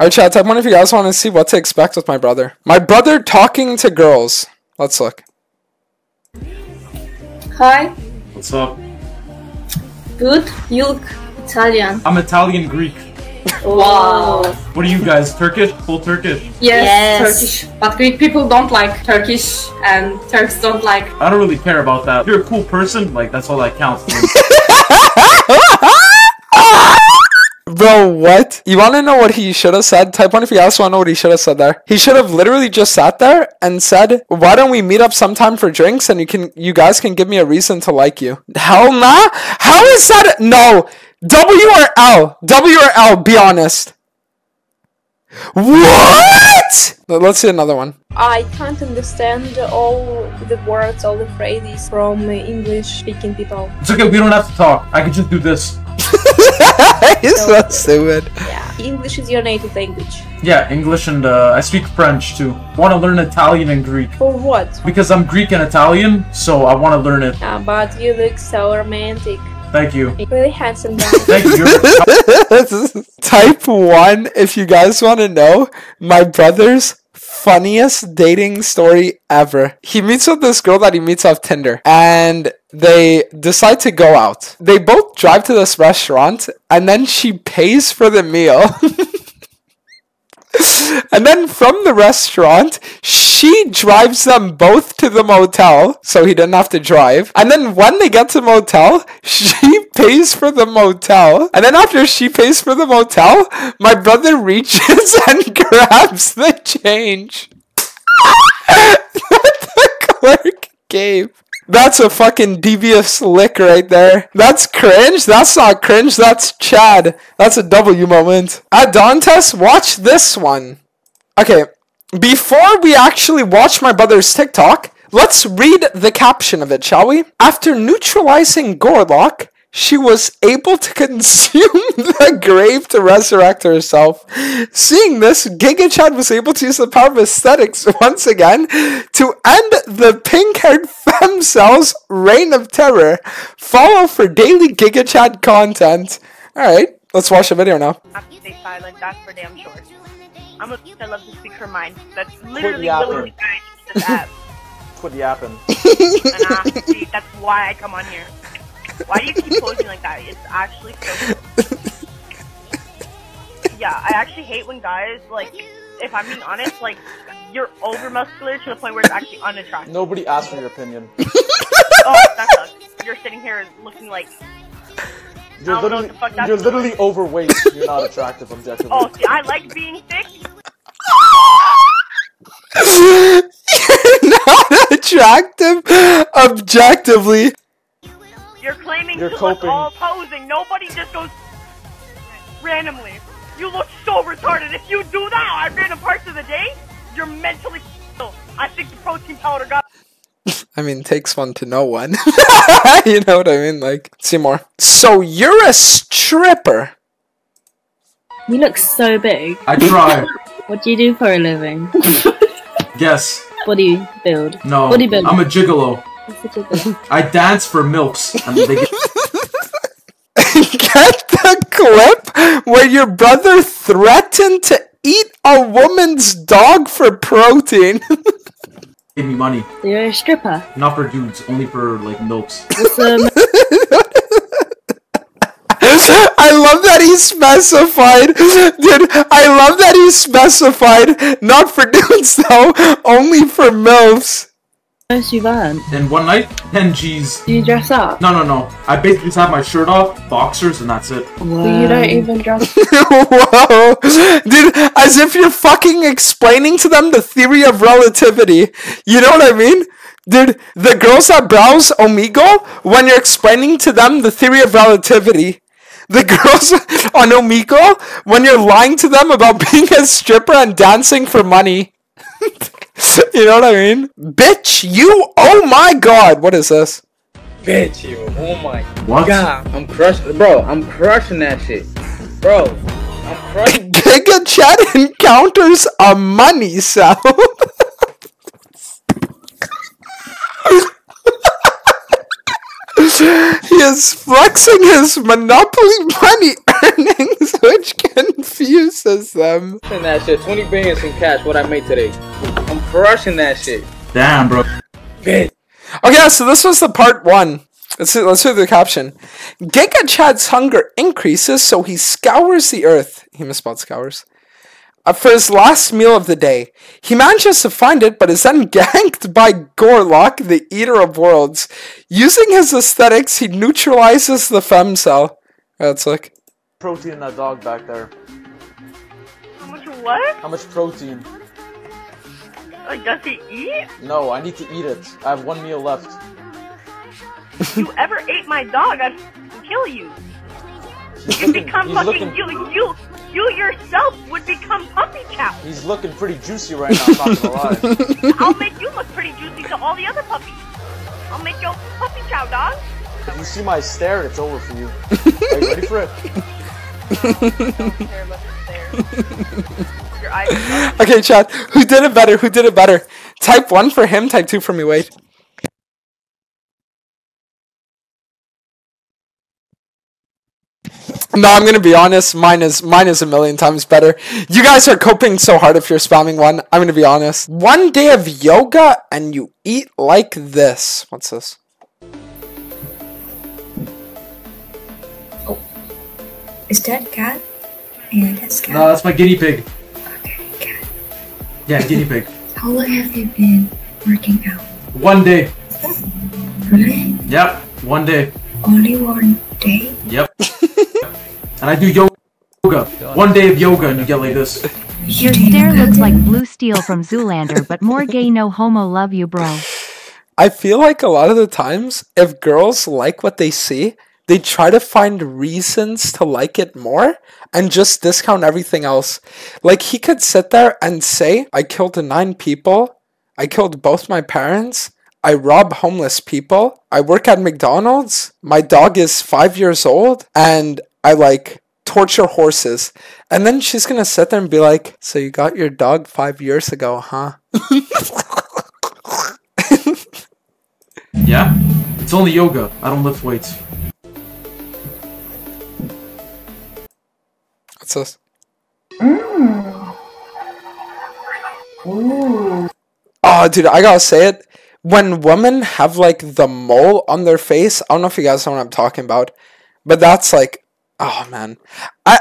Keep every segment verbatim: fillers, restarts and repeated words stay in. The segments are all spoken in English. Alright, chat, I wonder if you guys want to see what to expect with my brother. My brother talking to girls. Let's look. Hi. What's up? Good. You look Italian. I'm Italian Greek. Wow. What are you guys, Turkish? Full Turkish? Yes, yes, Turkish. But Greek people don't like Turkish and Turks don't like... I don't really care about that. If you're a cool person, like, that's all that counts. Bro, what? You want to know what he should have said? Type one if you guys want to know what he should have said there. He should have literally just sat there and said, why don't we meet up sometime for drinks and you can, you guys can give me a reason to like you. Hell nah. How is that? No. W or L? W or L? Be honest. What? Let's see another one. I can't understand all the words, all the phrases from English-speaking people. It's okay, we don't have to talk. I can just do this. He's so stupid. Yeah, English is your native language. Yeah, English and uh, I speak French too. I want to learn Italian and Greek. For what? Because I'm Greek and Italian, so I want to learn it. Yeah, but you look so romantic. Thank you. Really handsome guy. Thank you. Type one if you guys want to know my brother's funniest dating story ever. He meets with this girl that he meets off Tinder and they decide to go out. They both drive to this restaurant and then she pays for the meal. And then from the restaurant, she drives them both to the motel, so he didn't have to drive. And then when they get to the motel, she pays for the motel. And then after she pays for the motel, my brother reaches and grabs the change that the clerk gave. That's a fucking devious lick right there. That's cringe. That's not cringe. That's Chad. That's a W moment. At Dantes, watch this one. Okay, before we actually watch my brother's TikTok, let's read the caption of it, shall we? After neutralizing Gorlock, she was able to consume the grave to resurrect herself. Seeing this, Giga Chad was able to use the power of aesthetics once again to end the pink-haired femme cell's reign of terror. Follow for daily Giga Chad content. Alright, let's watch the video now. I have to stay silent, that's for damn sure. I'm a I love to speak her mind. That's literally the app. Quit yapping. And, uh, see, that's why I come on here. Why do you keep posing like that? It's actually so cool. Yeah, I actually hate when guys, like, if I'm being honest, like, you're over-muscular to the point where it's actually unattractive. Nobody asked for your opinion. Oh, that sucks. You're sitting here looking like... You're literally, you're literally overweight. You're not attractive, objectively. Oh, see, I like being thick. You're not attractive, objectively. You're claiming You're to coping. Look all posing. Nobody just goes randomly. You look so retarded. If you do that at random parts of the day, you're mentally ill. I think the protein powder got... I mean, takes one to know one. You know what I mean? Like, see more. So you're a stripper. You look so big. I try. What do you do for a living? Guess. What do you build? No, what do you build? I'm a gigolo. I dance for milks. And they get, get the clip where your brother threatened to eat a woman's dog for protein. Give me money. You're a stripper. Not for dudes, only for like milks. Um... I love that he specified, dude. I love that he specified. Not for dudes though, only for milks. You learn. In one night, ten G's. Do you dress up? No, no, no. I basically just have my shirt off, boxers, and that's it. Whoa. So you don't even dress up. Whoa. Dude, as if you're fucking explaining to them the theory of relativity. You know what I mean? Dude, the girls that browse Omegle, when you're explaining to them the theory of relativity. The girls on Omegle, when you're lying to them about being a stripper and dancing for money. You know what I mean? Bitch, you, oh my god. What is this? Bitch, you, oh my what? god. I'm crushing, bro, I'm crushing that shit. Bro, I'm crushing. Giga Chad encounters a money sound. He is flexing his Monopoly money earnings, which confuses them. And that shit, twenty billion in cash, what I made today. I'm crushing that shit. Damn, bro. Okay, so this was the part one. Let's see, let's hear the caption. Giga Chad's hunger increases, so he scours the earth. He misspelled scours. Uh, for his last meal of the day. He manages to find it, but is then ganked by Gorlock, the Eater of Worlds. Using his aesthetics, he neutralizes the femcell. Let's look. Protein in that dog back there. How much what? How much protein? Like, does he eat? No, I need to eat it. I have one meal left. You ever ate my dog, I'd kill you. He's You'd looking, become fucking you, you, you yourself would become puppy chow. He's looking pretty juicy right now, I'm not gonna lie. I'll make you look pretty juicy to all the other puppies. I'll make your puppy chow, dog. If you see my stare, it's over for you. Are you ready for it? I don't care about the stare. Your eyes are dark. Okay, chat, who did it better, who did it better? Type one for him, type two for me, Wade. No, I'm gonna be honest. Mine is mine is a million times better. You guys are coping so hard if you're spamming one. I'm gonna be honest. One day of yoga and you eat like this. What's this? Oh, is that cat? Yeah, that's cat. No, that's my guinea pig. Okay, cat. Yeah, guinea pig. How long have you been working out? One day. Really? Yep, one day. Only one day. Yep. And I do yoga. One day of yoga and you get like this. Your stare looks like blue steel from Zoolander, but more gay no homo love you, bro. I feel like a lot of the times, if girls like what they see, they try to find reasons to like it more and just discount everything else. Like, he could sit there and say, I killed nine people, I killed both my parents, I rob homeless people, I work at McDonald's, my dog is five years old, and I like torture horses. And then she's gonna sit there and be like, so you got your dog five years ago, huh? Yeah, it's only yoga. I don't lift weights. What's this? Mm. Ooh. Oh, dude, I gotta say it. When women have like the mole on their face, I don't know if you guys know what I'm talking about, but that's like, oh man, I,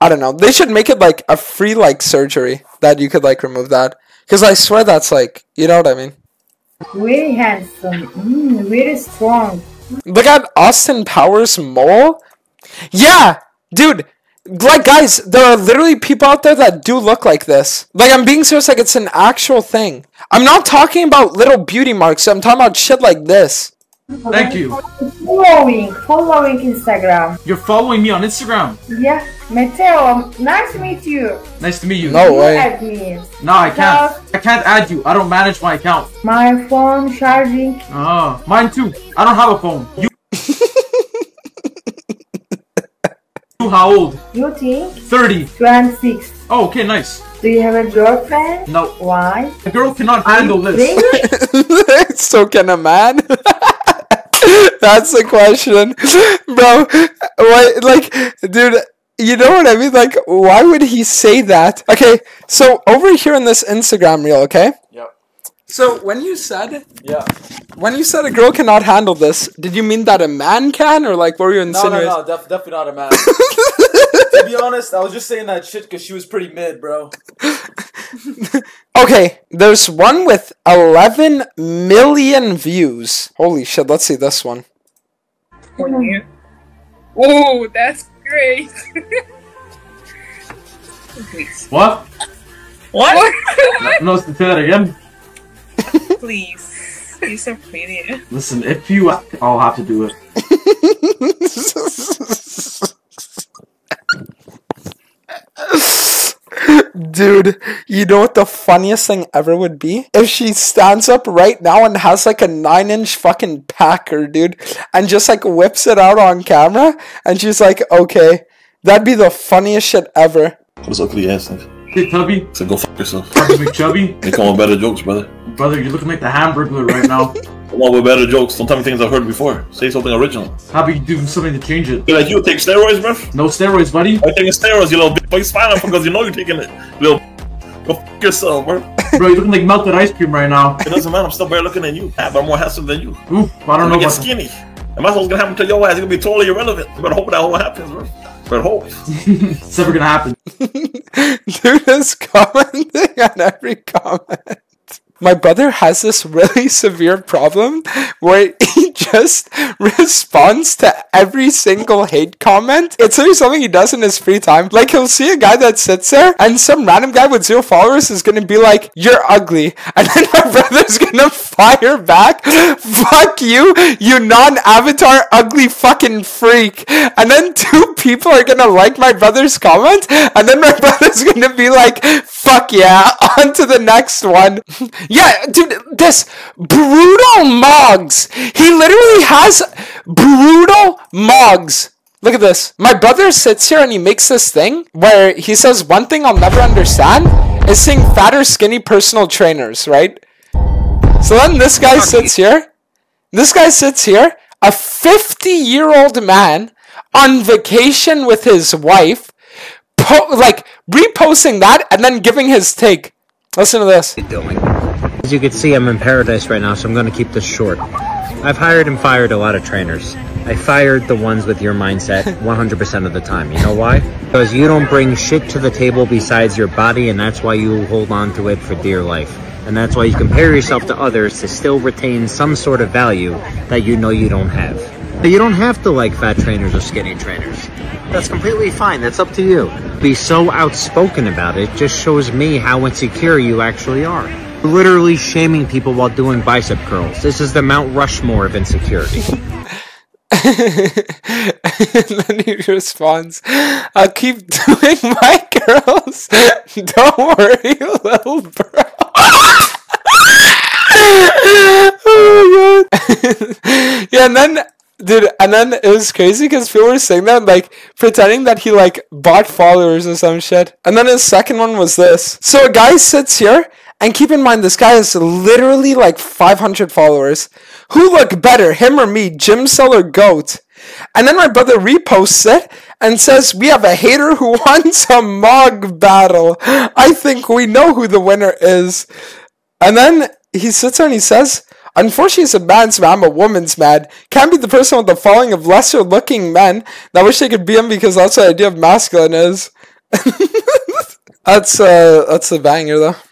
I don't know. They should make it like a free like surgery that you could like remove that, because I swear that's like, you know what I mean? Really handsome, mm, really strong. Look at Austin Powers' mole. Yeah, dude. Like, guys, there are literally people out there that do look like this. Like, I'm being serious, like, it's an actual thing. I'm not talking about little beauty marks, I'm talking about shit like this. Thank you. Following, following Instagram. You're following me on Instagram? Yeah. Matteo, nice to meet you. Nice to meet you. No way. Add me. No, I can't. I can't add you. I don't manage my account. My phone charging. Oh, mine too. I don't have a phone. You. How old? You think? thirty. twenty-six. Oh, okay, nice. Do you have a girlfriend? No. Why? A girl cannot handle this. So can a man? That's the question. Bro, why, like, dude, you know what I mean? Like, why would he say that? Okay, so over here in this Instagram reel, okay? Yep. So when you said, yeah, when you said a girl cannot handle this, did you mean that a man can, or like what were you insinuating? No, no, no, def definitely not a man. To be honest, I was just saying that shit because she was pretty mid, bro. Okay, there's one with eleven million views. Holy shit! Let's see this one. Oh, that's great. What? What? No, say that again. Please, you're so pretty. Listen, if you, I'll have to do it. Dude, you know what the funniest thing ever would be? If she stands up right now and has like a nine inch fucking packer, dude, and just like whips it out on camera, and she's like, okay, that'd be the funniest shit ever. What is ugly ass thing? Hey, Tubby. So go fuck yourself. Fuck me, Chubby. They call them better jokes, brother. Brother, you're looking like the Hamburglar right now. Come on with better jokes. Don't tell me things I've heard before. Say something original. How about you do something to change it? Like you take steroids, bruv? No steroids, buddy. I'm taking steroids, you little bitch. But you smiling because you know you're taking it, little bitch. Go fuck yourself, bro. Bro, you're looking like melted ice cream right now. It doesn't matter. I'm still better looking than you. Yeah, but I'm more handsome than you. Oof, I don't know. Get skinny. And that's what's gonna happen to your ass. It's gonna be totally irrelevant. You better hope that whole happens, bro. But hope it's never gonna happen. Dude is commenting on every comment. My brother has this really severe problem where he just responds to every single hate comment. It's literally something he does in his free time. Like, he'll see a guy that sits there, and some random guy with zero followers is gonna be like, "You're ugly." And then my brother's gonna fire back, "Fuck you, you non-avatar ugly fucking freak." And then two people are gonna like my brother's comment, and then my brother's gonna be like, "Fuck yeah, on to the next one." Yeah, dude, this brutal Moggs. He literally has brutal Moggs. Look at this. My brother sits here and he makes this thing where he says, "One thing I'll never understand is seeing fat or skinny personal trainers," right? So then this guy sits here. This guy sits here, a fifty-year-old man on vacation with his wife, po like reposting that and then giving his take. Listen to this. As you can see, I'm in paradise right now, so I'm going to keep this short. I've hired and fired a lot of trainers. I fired the ones with your mindset one hundred percent of the time. You know why? Because you don't bring shit to the table besides your body, and that's why you hold on to it for dear life. And that's why you compare yourself to others to still retain some sort of value that you know you don't have. But you don't have to like fat trainers or skinny trainers. That's completely fine. That's up to you. Be so outspoken about it just shows me how insecure you actually are. Literally shaming people while doing bicep curls. This is the Mount Rushmore of insecurity. And then he responds, "I'll keep doing my curls. Don't worry, little bro." Oh my god. Yeah, and then... Dude, and then it was crazy because people were saying that, like, pretending that he, like, bought followers or some shit. And then his second one was this. So a guy sits here, and keep in mind, this guy has literally, like, five hundred followers. "Who look better, him or me, Jim Cell or Goat?" And then my brother reposts it and says, "We have a hater who wants a mog battle. I think we know who the winner is." And then he sits there and he says, "Unfortunately, it's a man's man, I'm a woman's man. Can't be the person with the following of lesser looking men that wish they could be him because that's what the idea of masculine is." That's uh that's a banger though.